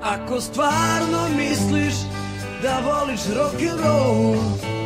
Ako stvarno misliš da voliš rock and roll,